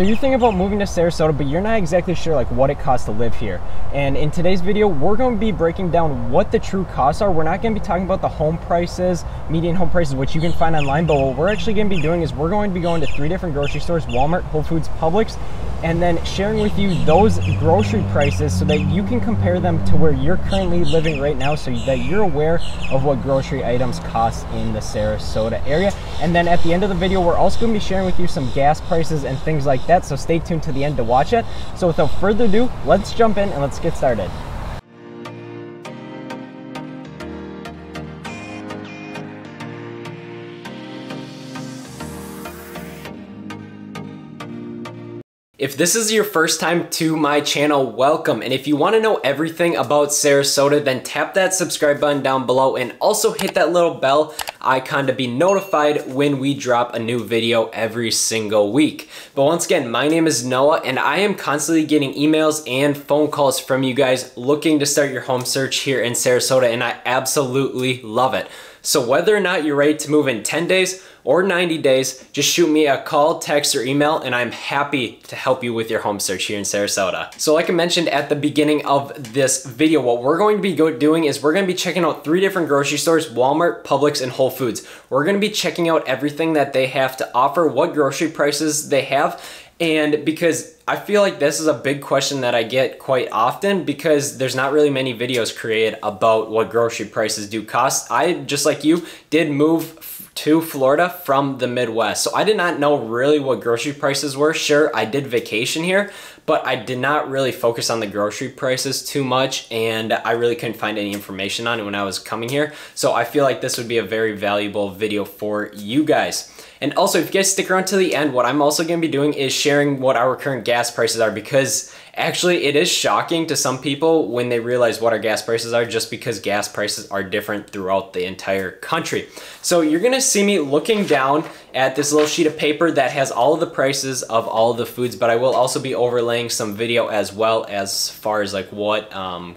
So you're thinking about moving to Sarasota, but you're not exactly sure like what it costs to live here. And in today's video, we're going to be breaking down what the true costs are. We're not going to be talking about the home prices, median home prices, which you can find online, but what we're actually going to be doing is we're going to be going to 3 different grocery stores, Walmart, Whole Foods, Publix, and then sharing with you those grocery prices so that you can compare them to where you're currently living right now so that you're aware of what grocery items cost in the Sarasota area. And then at the end of the video, we're also going to be sharing with you some gas prices and things like that, so stay tuned to the end to watch it. So without further ado, let's jump in and let's get started. If this is your first time to my channel, welcome. And if you want to know everything about Sarasota, then tap that subscribe button down below and also hit that little bell icon to be notified when we drop a new video every single week. But once again, my name is Noah and I am constantly getting emails and phone calls from you guys looking to start your home search here in Sarasota, and I absolutely love it. So whether or not you're ready to move in 10 days or 90 days, just shoot me a call, text, or email, and I'm happy to help you with your home search here in Sarasota. So like I mentioned at the beginning of this video, what we're going to be doing is we're going to be checking out 3 different grocery stores, Walmart, Publix, and Whole Foods. We're going to be checking out everything that they have to offer, what grocery prices they have, and because I feel like this is a big question that I get quite often because there's not really many videos created about what grocery prices do cost. I, just like you, did move to Florida from the Midwest, so I did not know really what grocery prices were. Sure, I did vacation here, but I did not really focus on the grocery prices too much, and I really couldn't find any information on it when I was coming here. So I feel like this would be a very valuable video for you guys. And also, if you guys stick around to the end, what I'm also going to be doing is sharing what our current gas prices are, because actually it is shocking to some people when they realize what our gas prices are, just because gas prices are different throughout the entire country. So you're going to see me looking down at this little sheet of paper that has all of the prices of all of the foods, but I will also be overlaying some video as well, as far as like what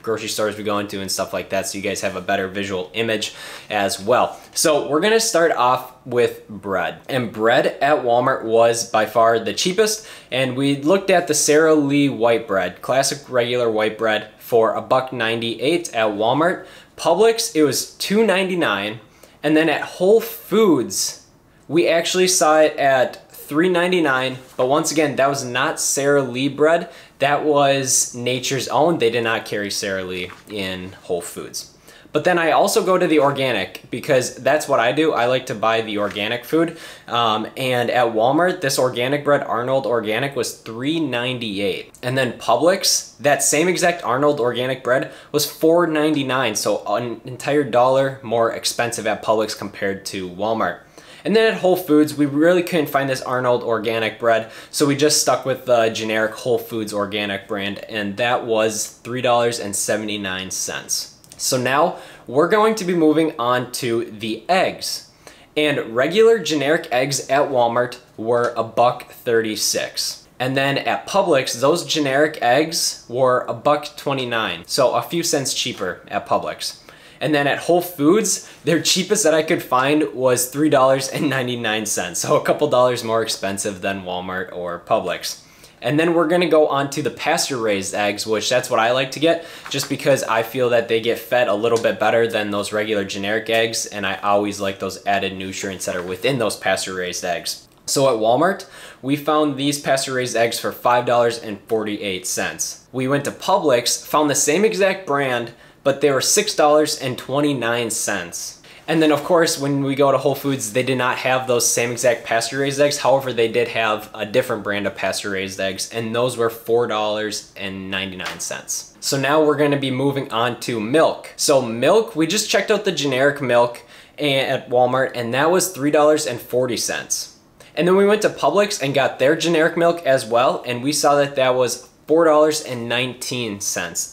grocery stores we go into and stuff like that, so you guys have a better visual image as well. So we're going to start off with bread, and bread at Walmart was by far the cheapest, and we looked at the Sara Lee white bread, classic regular white bread, for $1.98 at Walmart. Publix, it was $2.99, and then at Whole Foods we actually saw it at $3.99, but once again, that was not Sara Lee bread, that was Nature's Own. They did not carry Sara Lee in Whole Foods. But then I also go to the organic, because that's what I do. I like to buy the organic food. And at Walmart, this organic bread, Arnold Organic, was $3.98. And then Publix, that same exact Arnold Organic bread was $4.99. So an entire dollar more expensive at Publix compared to Walmart. And then at Whole Foods, we really couldn't find this Arnold Organic bread, so we just stuck with the generic Whole Foods organic brand, and that was $3.79. So now we're going to be moving on to the eggs, and regular generic eggs at Walmart were $1.36. And then at Publix, those generic eggs were $1.29, so a few cents cheaper at Publix. And then at Whole Foods, their cheapest that I could find was $3.99, so a couple dollars more expensive than Walmart or Publix. And then we're gonna go on to the pasture-raised eggs, which that's what I like to get, just because I feel that they get fed a little bit better than those regular generic eggs, and I always like those added nutrients that are within those pasture-raised eggs. So at Walmart, we found these pasture-raised eggs for $5.48. We went to Publix, found the same exact brand, but they were $6.29. And then of course, when we go to Whole Foods, they did not have those same exact pasture-raised eggs. However, they did have a different brand of pasture-raised eggs, and those were $4.99. So now we're gonna be moving on to milk. So milk, we just checked out the generic milk at Walmart, and that was $3.40. And then we went to Publix and got their generic milk as well, and we saw that that was $4.19,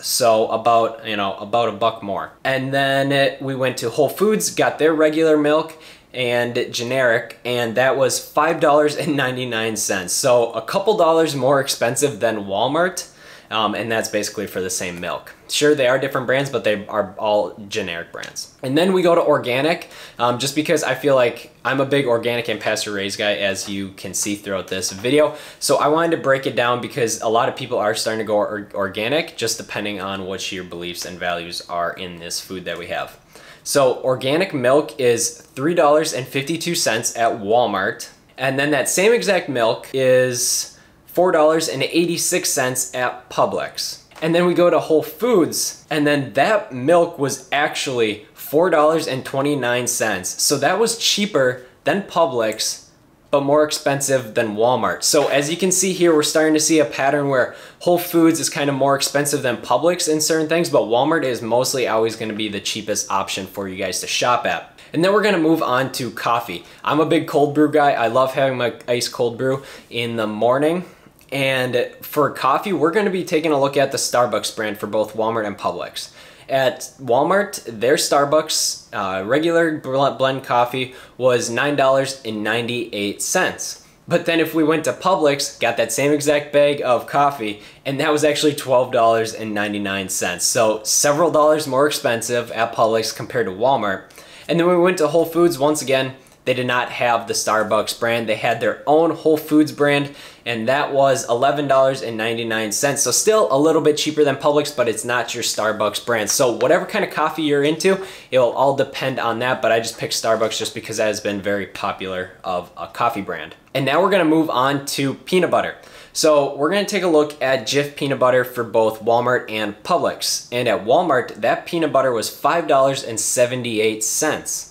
so about, you know, about a buck more. And then we went to Whole Foods, got their regular milk and generic, and that was $5.99, so a couple dollars more expensive than Walmart. and that's basically for the same milk. Sure, they are different brands, but they are all generic brands. And then we go to organic, just because I feel like I'm a big organic and pasture-raised guy, as you can see throughout this video. So I wanted to break it down because a lot of people are starting to go organic, just depending on what your beliefs and values are in this food that we have. So organic milk is $3.52 at Walmart. And then that same exact milk is $4.86 at Publix. And then we go to Whole Foods, and then that milk was actually $4.29. So that was cheaper than Publix, but more expensive than Walmart. So as you can see here, we're starting to see a pattern where Whole Foods is kind of more expensive than Publix in certain things, but Walmart is mostly always gonna be the cheapest option for you guys to shop at. And then we're gonna move on to coffee. I'm a big cold brew guy. I love having my iced cold brew in the morning. And for coffee, we're gonna be taking a look at the Starbucks brand for both Walmart and Publix. At Walmart, their Starbucks regular blend coffee was $9.98. But then if we went to Publix, got that same exact bag of coffee, and that was actually $12.99. So several dollars more expensive at Publix compared to Walmart. And then we went to Whole Foods. Once again, they did not have the Starbucks brand. They had their own Whole Foods brand, and that was $11.99. So still a little bit cheaper than Publix, but it's not your Starbucks brand. So whatever kind of coffee you're into, it'll all depend on that, but I just picked Starbucks just because that has been very popular of a coffee brand. And now we're gonna move on to peanut butter. So we're gonna take a look at Jif peanut butter for both Walmart and Publix. And at Walmart, that peanut butter was $5.78.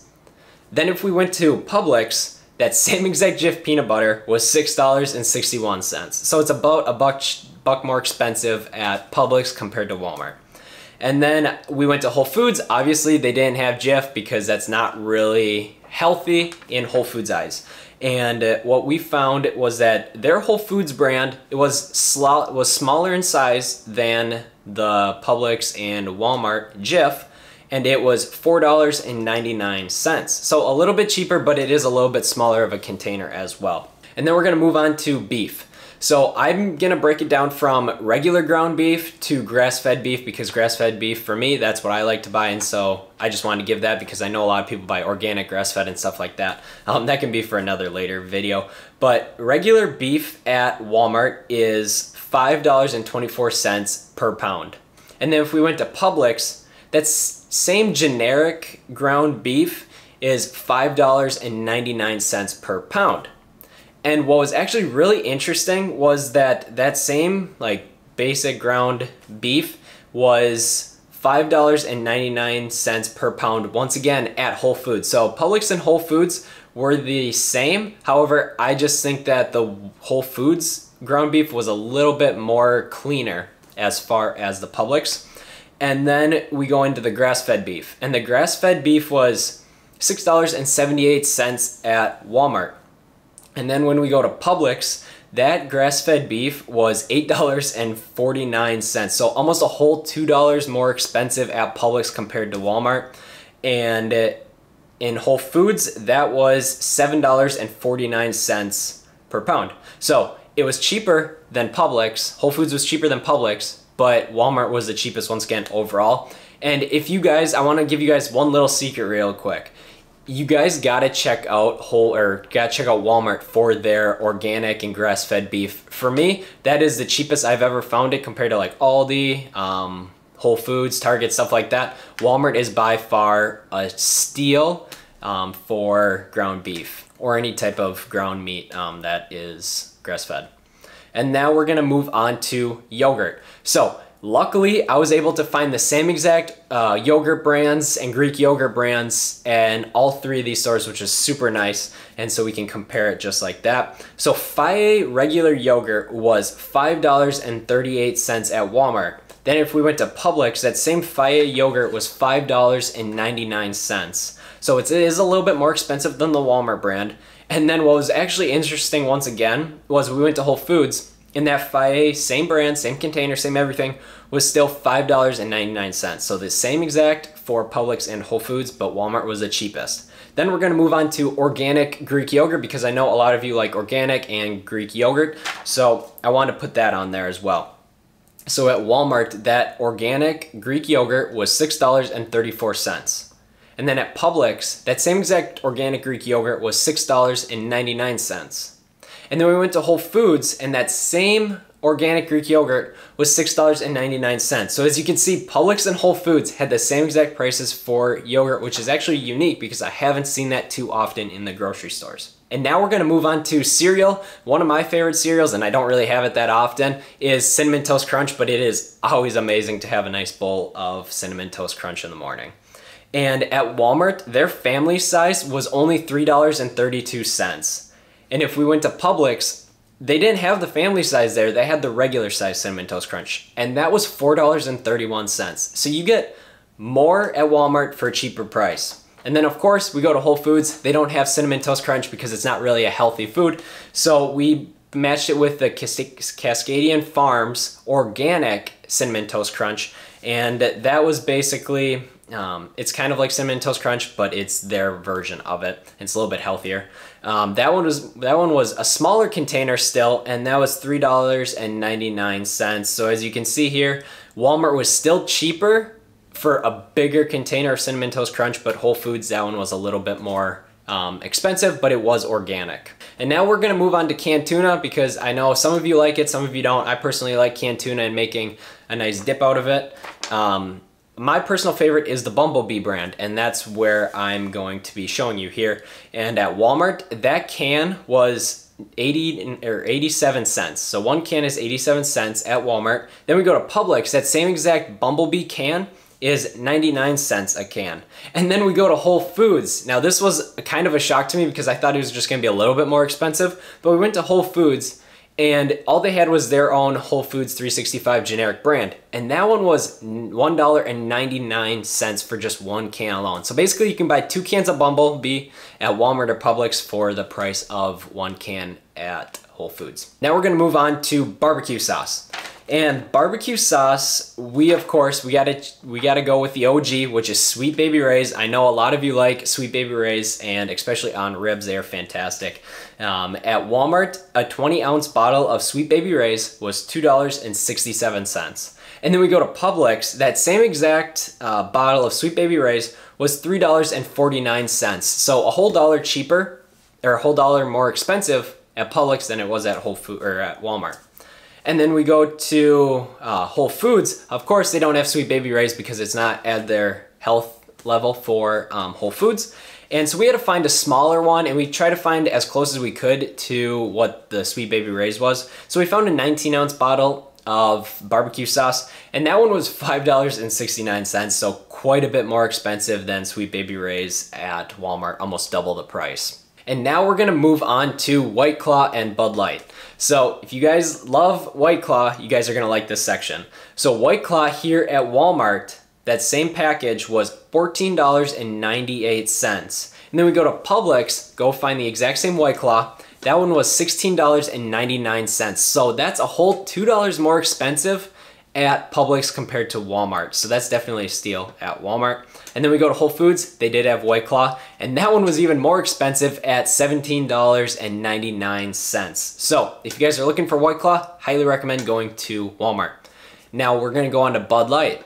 Then if we went to Publix, that same exact Jif peanut butter was $6.61. So it's about a buck more expensive at Publix compared to Walmart. And then we went to Whole Foods. Obviously, they didn't have Jif because that's not really healthy in Whole Foods' eyes. And what we found was that their Whole Foods brand, it was smaller in size than the Publix and Walmart Jif, and it was $4.99. So a little bit cheaper, but it is a little bit smaller of a container as well. And then we're gonna move on to beef. So I'm gonna break it down from regular ground beef to grass-fed beef, because grass-fed beef, for me, that's what I like to buy. And so I just wanted to give that because I know a lot of people buy organic, grass-fed, and stuff like that. That can be for another later video. But regular beef at Walmart is $5.24 per pound. And then if we went to Publix, that's same generic ground beef is $5.99 per pound. And what was actually really interesting was that that same like basic ground beef was $5.99 per pound once again at Whole Foods. So Publix and Whole Foods were the same. However, I just think that the Whole Foods ground beef was a little bit more cleaner as far as the Publix. And then we go into the grass-fed beef. And the grass-fed beef was $6.78 at Walmart. And then when we go to Publix, that grass-fed beef was $8.49. So almost a whole $2 more expensive at Publix compared to Walmart. And in Whole Foods, that was $7.49 per pound. So it was cheaper than Publix. Whole Foods was cheaper than Publix, but Walmart was the cheapest once again overall. And if you guys, I wanna give you guys one little secret real quick. You guys gotta check out Walmart for their organic and grass-fed beef. For me, that is the cheapest I've ever found it compared to like Aldi, Whole Foods, Target, stuff like that. Walmart is by far a steal for ground beef or any type of ground meat that is grass-fed. And now we're gonna move on to yogurt. So luckily I was able to find the same exact yogurt brands and Greek yogurt brands and all three of these stores, which is super nice. And so we can compare it just like that. So Fage regular yogurt was $5.38 at Walmart. Then if we went to Publix, that same Fage yogurt was $5.99. So it is a little bit more expensive than the Walmart brand. And then what was actually interesting once again was we went to Whole Foods, and that Fage, same brand, same container, same everything, was still $5.99. So the same exact for Publix and Whole Foods, but Walmart was the cheapest. Then we're gonna move on to organic Greek yogurt because I know a lot of you like organic and Greek yogurt. So I wanted to put that on there as well. So at Walmart, that organic Greek yogurt was $6.34. And then at Publix, that same exact organic Greek yogurt was $6.99. And then we went to Whole Foods, and that same organic Greek yogurt was $6.99. So as you can see, Publix and Whole Foods had the same exact prices for yogurt, which is actually unique because I haven't seen that too often in the grocery stores. And now we're gonna move on to cereal. One of my favorite cereals, and I don't really have it that often, is Cinnamon Toast Crunch, but it is always amazing to have a nice bowl of Cinnamon Toast Crunch in the morning. And at Walmart, their family size was only $3.32. And if we went to Publix, they didn't have the family size there, they had the regular size Cinnamon Toast Crunch, and that was $4.31. So you get more at Walmart for a cheaper price. And then of course, we go to Whole Foods. They don't have Cinnamon Toast Crunch because it's not really a healthy food. So we matched it with the Cascadian Farms Organic Cinnamon Toast Crunch. And that was basically, it's kind of like Cinnamon Toast Crunch, but it's their version of it. It's a little bit healthier. That one was a smaller container still, and that was $3.99. So as you can see here, Walmart was still cheaper for a bigger container of Cinnamon Toast Crunch, but Whole Foods, that one was a little bit more expensive, but it was organic. And now we're gonna move on to canned tuna, because I know some of you like it, some of you don't. I personally like canned tuna and making a nice dip out of it. My personal favorite is the Bumblebee brand, and that's where I'm going to be showing you here. And at Walmart, that can was 87 cents. So one can is 87 cents at Walmart. Then we go to Publix, that same exact Bumblebee can is 99 cents a can. And then we go to Whole Foods. Now this was kind of a shock to me because I thought it was just gonna be a little bit more expensive, but we went to Whole Foods and all they had was their own Whole Foods 365 generic brand. And that one was $1.99 for just one can alone. So basically you can buy two cans of Bumblebee at Walmart or Publix for the price of one can at Whole Foods. Now we're gonna move on to barbecue sauce. And barbecue sauce, we gotta go with the OG, which is Sweet Baby Ray's. I know a lot of you like Sweet Baby Ray's, and especially on ribs, they are fantastic. At Walmart, a 20-ounce bottle of Sweet Baby Ray's was $2.67. And then we go to Publix, that same exact bottle of Sweet Baby Ray's was $3.49. So a whole dollar cheaper, or a whole dollar more expensive at Publix than it was at Whole Foods or at Walmart. And then we go to Whole Foods. Of course, they don't have Sweet Baby Ray's because it's not at their health level for Whole Foods. And so we had to find a smaller one, and we tried to find as close as we could to what the Sweet Baby Ray's was. So we found a 19-ounce bottle of barbecue sauce, and that one was $5.69, so quite a bit more expensive than Sweet Baby Ray's at Walmart, almost double the price. And now we're gonna move on to White Claw and Bud Light. So if you guys love White Claw, you guys are gonna like this section. So White Claw here at Walmart, that same package was $14.98. And then we go to Publix, go find the exact same White Claw. That one was $16.99. So that's a whole $2 more expensive at Publix compared to Walmart. So that's definitely a steal at Walmart. And then we go to Whole Foods, they did have White Claw, and that one was even more expensive at $17.99. So if you guys are looking for White Claw, highly recommend going to Walmart. Now we're gonna go on to Bud Light.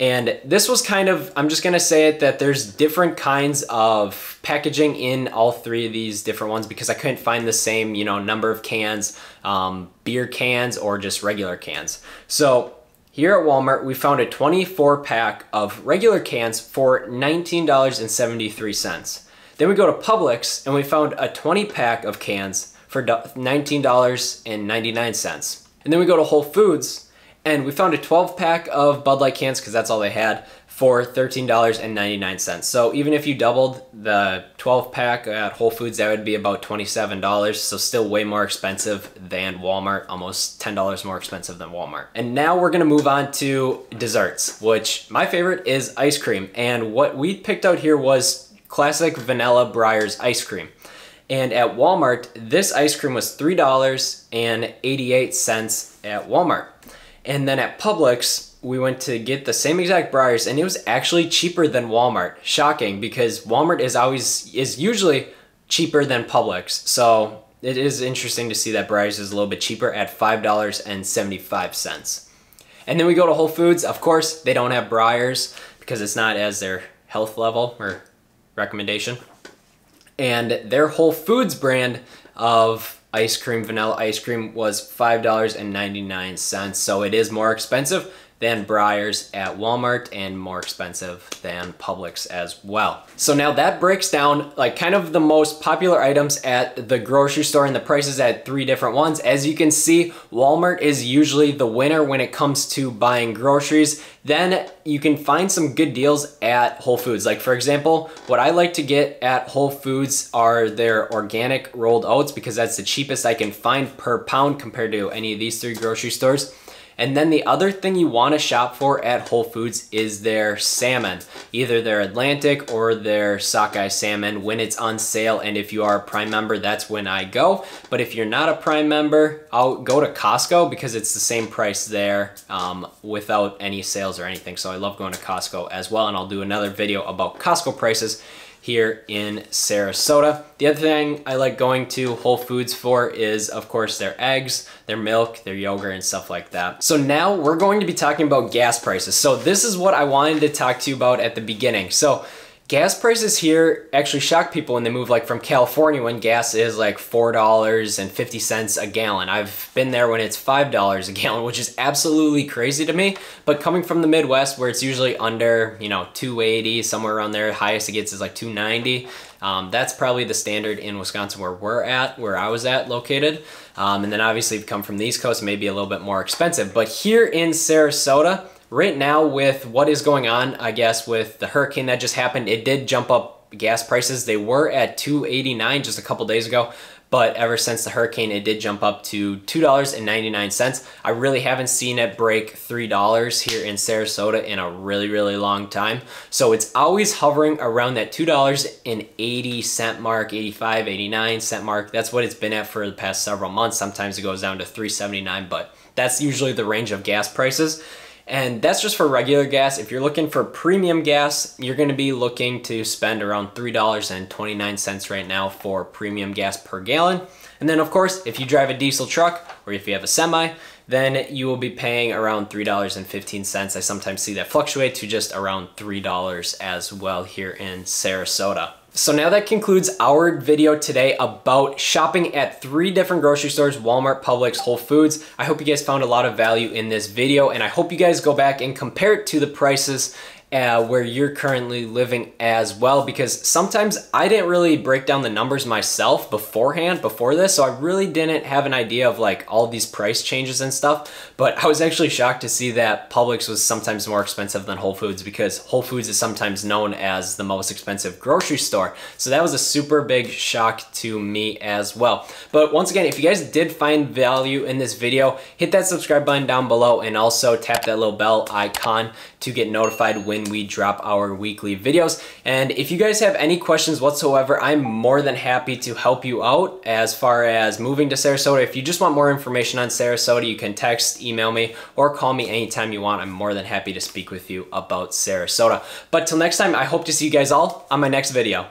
And this was kind of, I'm just gonna say it, that there's different kinds of packaging in all three of these different ones because I couldn't find the same, you know, number of cans, beer cans or just regular cans. So here at Walmart, we found a 24-pack of regular cans for $19.73. Then we go to Publix and we found a 20-pack of cans for $19.99. And then we go to Whole Foods and we found a 12-pack of Bud Light cans, because that's all they had, for $13.99. So even if you doubled the 12-pack at Whole Foods, that would be about $27. So still way more expensive than Walmart, almost $10 more expensive than Walmart. And now we're gonna move on to desserts, which my favorite is ice cream. And what we picked out here was classic vanilla Breyers ice cream. And at Walmart, this ice cream was $3.88 at Walmart. And then at Publix, we went to get the same exact Breyers, and it was actually cheaper than Walmart. Shocking, because Walmart is usually cheaper than Publix. So it is interesting to see that Breyers is a little bit cheaper at $5.75. And then we go to Whole Foods. Of course, they don't have Breyers because it's not as their health level or recommendation. And their Whole Foods brand of ice cream, vanilla ice cream, was $5.99. So it is more expensive than Breyers at Walmart and more expensive than Publix as well. So now that breaks down like kind of the most popular items at the grocery store and the prices at three different ones. As you can see, Walmart is usually the winner when it comes to buying groceries. Then you can find some good deals at Whole Foods. Like for example, what I like to get at Whole Foods are their organic rolled oats because that's the cheapest I can find per pound compared to any of these three grocery stores. And then the other thing you want to shop for at Whole Foods is their salmon, either their Atlantic or their sockeye salmon when it's on sale. And if you are a Prime member, that's when I go. But if you're not a Prime member, I'll go to Costco because it's the same price there without any sales or anything. So I love going to Costco as well. And I'll do another video about Costco prices here in Sarasota. The other thing I like going to Whole Foods for is, of course, their eggs, their milk, their yogurt, and stuff like that. So now we're going to be talking about gas prices. So this is what I wanted to talk to you about at the beginning. So gas prices here actually shock people when they move like from California when gas is like $4.50 a gallon. I've been there when it's $5 a gallon, which is absolutely crazy to me. But coming from the Midwest where it's usually under, you know, $2.80, somewhere around there, highest it gets is like $2.90. That's probably the standard in Wisconsin where we're at, where I was at located. And then obviously if you come from the East Coast, maybe a little bit more expensive. But here in Sarasota, right now with what is going on, I guess, with the hurricane that just happened, it did jump up gas prices. They were at $2.89 just a couple days ago, but ever since the hurricane, it did jump up to $2.99. I really haven't seen it break $3 here in Sarasota in a really, really long time. So it's always hovering around that $2.80 mark, 85, 89 cent mark. That's what it's been at for the past several months. Sometimes it goes down to $3.79, but that's usually the range of gas prices. And that's just for regular gas. If you're looking for premium gas, you're going to be looking to spend around $3.29 right now for premium gas per gallon. And then of course, if you drive a diesel truck or if you have a semi, then you will be paying around $3.15. I sometimes see that fluctuate to just around $3 as well here in Sarasota. So now that concludes our video today about shopping at three different grocery stores, Walmart, Publix, Whole Foods. I hope you guys found a lot of value in this video, and I hope you guys go back and compare it to the prices where you're currently living as well, because sometimes I didn't really break down the numbers myself beforehand before this, so I really didn't have an idea of like all these price changes and stuff. But I was actually shocked to see that Publix was sometimes more expensive than Whole Foods, because Whole Foods is sometimes known as the most expensive grocery store. So that was a super big shock to me as well. But once again, if you guys did find value in this video, hit that subscribe button down below and also tap that little bell icon to get notified when we drop our weekly videos. And if you guys have any questions whatsoever, I'm more than happy to help you out as far as moving to Sarasota. If you just want more information on Sarasota, you can text, email me, or call me anytime you want. I'm more than happy to speak with you about Sarasota. But till next time, I hope to see you guys all on my next video.